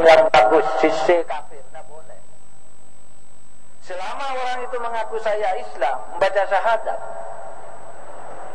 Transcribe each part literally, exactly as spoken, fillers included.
hukum yang bagus, sisi kafir, tidak boleh. Selama orang itu mengaku saya Islam, membaca syahadat,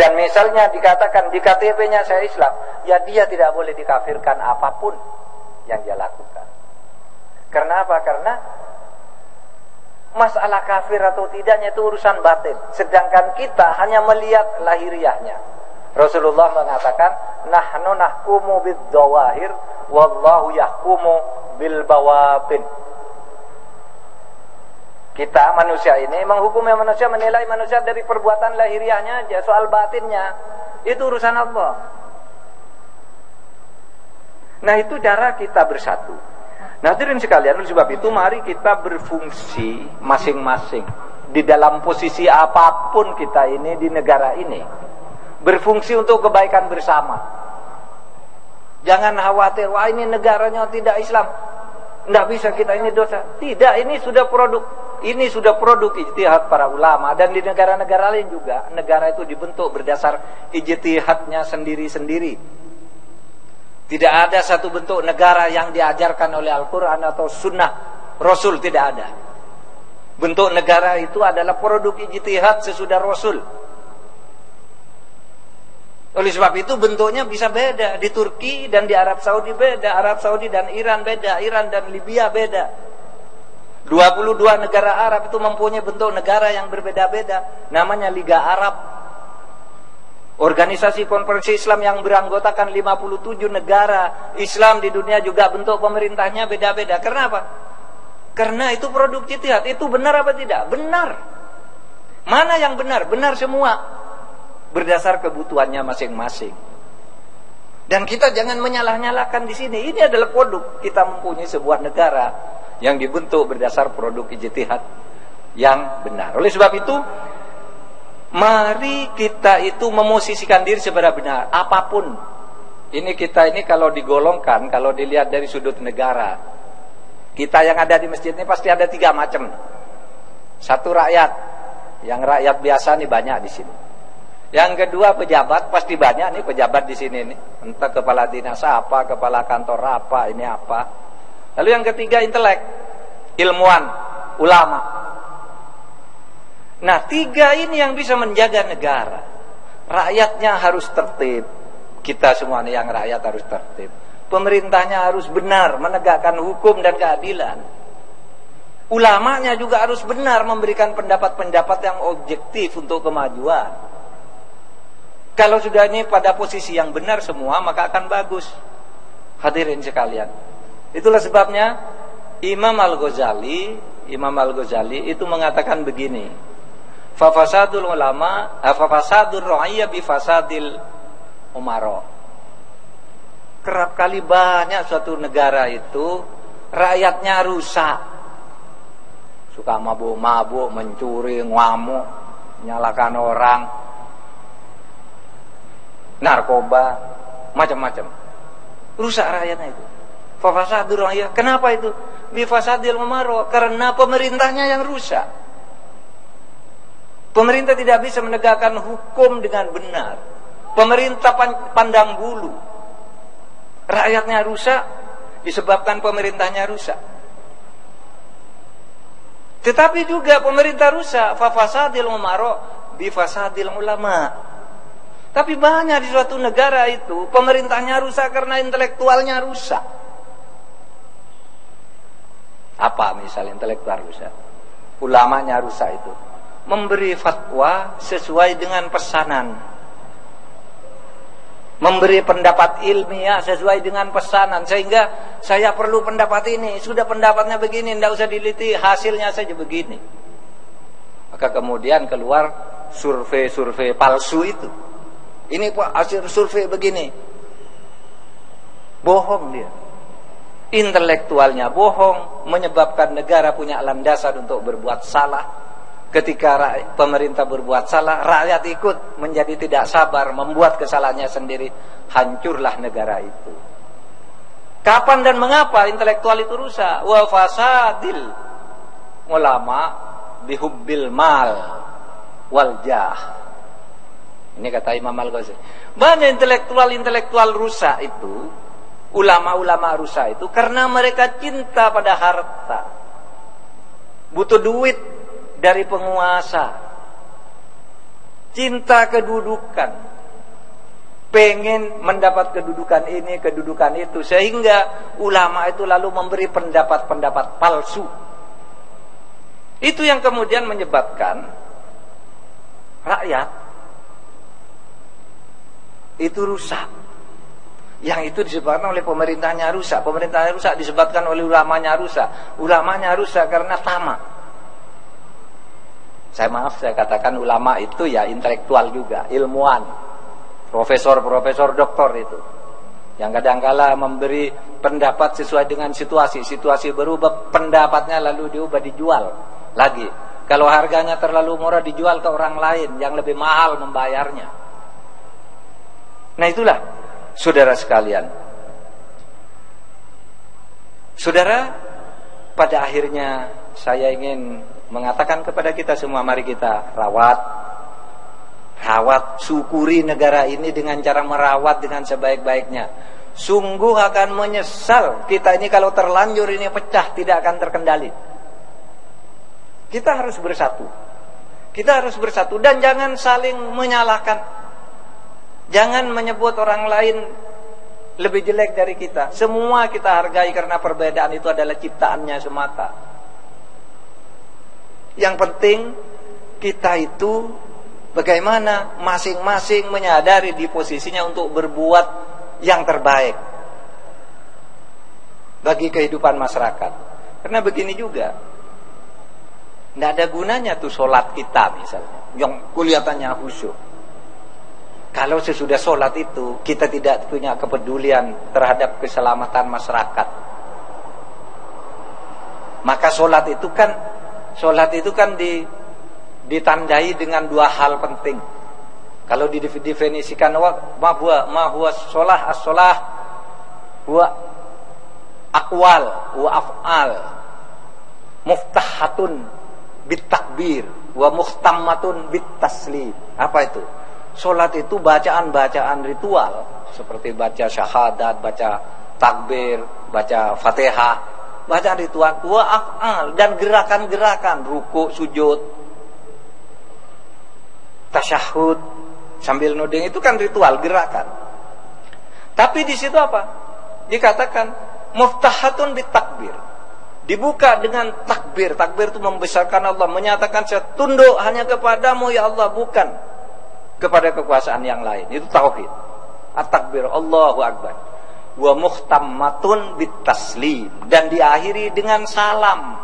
dan misalnya dikatakan di K T P-nya saya Islam, ya dia tidak boleh dikafirkan apapun yang dia lakukan. Karena apa? Karena masalah kafir atau tidaknya itu urusan batin. Sedangkan kita hanya melihat lahiriahnya. Rasulullah mengatakan, nahnu nahkumu bidzawahir, wallahu yahkumu bilbawatin. Kita manusia ini menghukumi manusia, menilai manusia dari perbuatan lahiriahnya aja. Soal batinnya itu urusan Allah. Nah itu cara kita bersatu. Nah, hadirin sekalian, sebab itu mari kita berfungsi masing-masing di dalam posisi apapun kita ini di negara ini, berfungsi untuk kebaikan bersama. Jangan khawatir, wah ini negaranya tidak Islam, tidak bisa kita ini dosa. Tidak, ini sudah produk, ini sudah produk ijtihad para ulama, dan di negara-negara lain juga negara itu dibentuk berdasar ijtihadnya sendiri-sendiri. Tidak ada satu bentuk negara yang diajarkan oleh Al-Quran atau Sunnah Rasul, tidak ada. Bentuk negara itu adalah produk ijtihad sesudah Rasul. Oleh sebab itu bentuknya bisa beda. Di Turki dan di Arab Saudi beda, Arab Saudi dan Iran beda, Iran dan Libya beda. dua puluh dua negara Arab itu mempunyai bentuk negara yang berbeda-beda. Namanya Liga Arab, organisasi konferensi Islam yang beranggotakan lima puluh tujuh negara Islam di dunia. Juga bentuk pemerintahnya beda-beda. Karena apa? Karena itu produk ijtihad. Itu benar apa tidak? Benar. Mana yang benar? Benar semua. Berdasar kebutuhannya masing-masing. Dan kita jangan menyalah-nyalakan di sini. Ini adalah produk. Kita mempunyai sebuah negara yang dibentuk berdasar produk ijtihad yang benar. Oleh sebab itu, mari kita itu memosisikan diri secara benar apapun. Ini kita ini kalau digolongkan, kalau dilihat dari sudut negara, kita yang ada di masjid ini pasti ada tiga macam. Satu rakyat, yang rakyat biasa nih banyak di sini. Yang kedua pejabat, pasti banyak nih pejabat di sini nih. Entah kepala dinas apa, kepala kantor apa, ini apa. Lalu yang ketiga intelek, ilmuwan, ulama. Nah tiga ini yang bisa menjaga negara. Rakyatnya harus tertib. Kita semua yang rakyat harus tertib. Pemerintahnya harus benar menegakkan hukum dan keadilan. Ulamanya juga harus benar memberikan pendapat-pendapat yang objektif untuk kemajuan. Kalau sudah ini pada posisi yang benar semua, maka akan bagus. Hadirin sekalian, itulah sebabnya Imam Al-Ghazali Imam Al-Ghazali itu mengatakan begini, fafasadul ulama, fafasadul ra'iyah bifasadil umara. Kerap kali banyak suatu negara itu rakyatnya rusak, suka mabuk-mabuk, mencuri, ngamuk, menyalahkan orang, narkoba, macam-macam. Rusak rakyatnya itu. Fafasadul ra'iyah. Kenapa itu? Bifasadil umara, karena pemerintahnya yang rusak. Pemerintah tidak bisa menegakkan hukum dengan benar. Pemerintah pandang bulu. Rakyatnya rusak disebabkan pemerintahnya rusak. Tetapi juga pemerintah rusak, fafasadil umara bifasadil ulama. Tapi banyak di suatu negara itu pemerintahnya rusak karena intelektualnya rusak. Apa misalnya intelektual rusak? Ulamanya rusak itu. Memberi fatwa sesuai dengan pesanan, memberi pendapat ilmiah sesuai dengan pesanan, sehingga saya perlu pendapat ini, sudah pendapatnya begini, tidak usah diliti, hasilnya saja begini. Maka kemudian keluar survei-survei palsu itu. Ini kok hasil survei begini. Bohong dia. Intelektualnya bohong, menyebabkan negara punya landasan untuk berbuat salah. Ketika pemerintah berbuat salah, rakyat ikut menjadi tidak sabar, membuat kesalahannya sendiri. Hancurlah negara itu. Kapan dan mengapa intelektual itu rusak? Wa fasadil ulama bihubbil mal wal jah. Ini kata Imam Al-Ghazali. Banyak intelektual-intelektual rusak itu ulama-ulama rusa itu karena mereka cinta pada harta, butuh duit dari penguasa, cinta kedudukan, pengen mendapat kedudukan ini, kedudukan itu, sehingga ulama itu lalu memberi pendapat-pendapat palsu. Itu yang kemudian menyebabkan rakyat itu rusak. Yang itu disebabkan oleh pemerintahnya rusak, pemerintahnya rusak disebabkan oleh ulamanya rusak, ulamanya rusak karena tamak. Saya maaf, saya katakan ulama itu ya intelektual juga, ilmuwan, profesor-profesor, doktor itu, yang kadangkala memberi pendapat sesuai dengan situasi. Situasi berubah, pendapatnya lalu diubah, dijual lagi. Kalau harganya terlalu murah dijual ke orang lain yang lebih mahal membayarnya. Nah itulah saudara sekalian, saudara, pada akhirnya saya ingin mengatakan kepada kita semua, mari kita rawat, rawat, syukuri negara ini dengan cara merawat dengan sebaik-baiknya. Sungguh akan menyesal kita ini kalau terlanjur ini pecah, tidak akan terkendali. Kita harus bersatu, kita harus bersatu dan jangan saling menyalahkan, jangan menyebut orang lain lebih jelek dari kita. Semua kita hargai karena perbedaan itu adalah ciptaannya semata. Yang penting kita itu bagaimana masing-masing menyadari di posisinya untuk berbuat yang terbaik bagi kehidupan masyarakat. Karena begini juga, tidak ada gunanya tuh sholat kita misalnya yang kelihatannya khusyuk. Kalau sesudah sholat itu kita tidak punya kepedulian terhadap keselamatan masyarakat, maka sholat itu kan Sholat itu kan di, ditandai dengan dua hal penting. Kalau didefinisikan ma huwa, ma huwa sholah, as-sholah huwa aqwal wa af'al muftahatun bitakbir wa muhtammatun bitaslim. Apa itu? Sholat itu bacaan-bacaan ritual seperti baca syahadat, baca takbir, baca fatihah, bacaan ritual, wa af'al, dan gerakan-gerakan ruku, sujud, tasyahud sambil nuding, itu kan ritual, gerakan. Tapi di situ apa? Dikatakan muftahatun bitakbir, dibuka dengan takbir. Takbir itu membesarkan Allah, menyatakan saya tunduk hanya kepadamu ya Allah, bukan kepada kekuasaan yang lain. Itu tauhid, at-takbir, Allahu Akbar. Wa muhtammatun bitaslim, dan diakhiri dengan salam.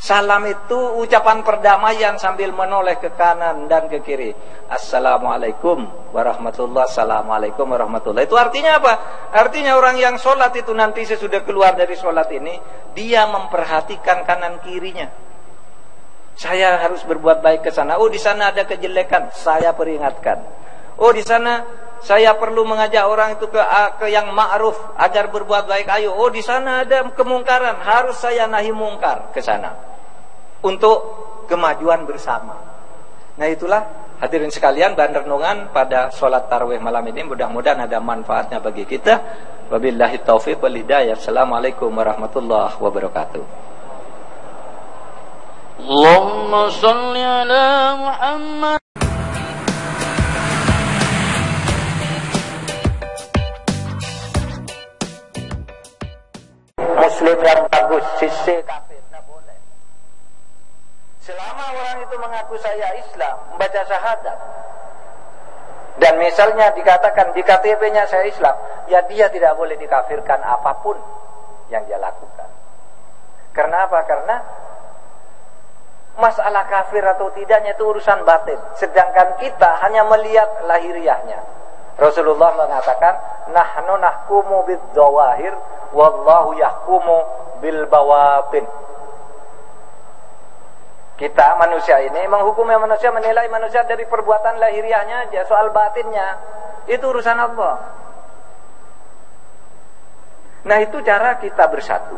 Salam itu ucapan perdamaian sambil menoleh ke kanan dan ke kiri. Assalamualaikum warahmatullahi, assalamualaikum warahmatullahi. Itu artinya apa? Artinya orang yang sholat itu nanti sesudah keluar dari sholat ini, dia memperhatikan kanan kirinya. Saya harus berbuat baik ke sana. Oh, di sana ada kejelekan, saya peringatkan. Oh, di sana saya perlu mengajak orang itu ke, ke yang ma'ruf agar berbuat baik. Ayo, oh di sana ada kemungkaran, harus saya nahi mungkar ke sana untuk kemajuan bersama. Nah itulah hadirin sekalian bahan renungan pada sholat tarawih malam ini. Mudah-mudahan ada manfaatnya bagi kita. Wabillahi taufiq wal hidayah. Assalamualaikum warahmatullahi wabarakatuh. Allahumma shalli ala Muhammad. Muslim yang bagus, sisi kafir tidak boleh. Selama orang itu mengaku saya Islam, membaca syahadat, dan misalnya dikatakan di K T P-nya saya Islam, ya dia tidak boleh dikafirkan apapun yang dia lakukan. Karena apa? Karena masalah kafir atau tidaknya itu urusan batin. Sedangkan kita hanya melihat lahiriahnya. Rasulullah mengatakan, nahnu nahkumu bidzawahir wallahu yahkumu bil bawatin. Kita manusia ini menghukumi manusia, menilai manusia dari perbuatan lahiriahnya aja. Soal batinnya itu urusan Allah. Nah itu cara kita bersatu.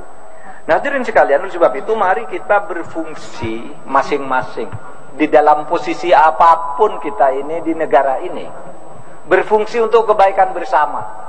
Nah hadirin sekalian, oleh sebab itu mari kita berfungsi masing-masing di dalam posisi apapun kita ini di negara ini, berfungsi untuk kebaikan bersama.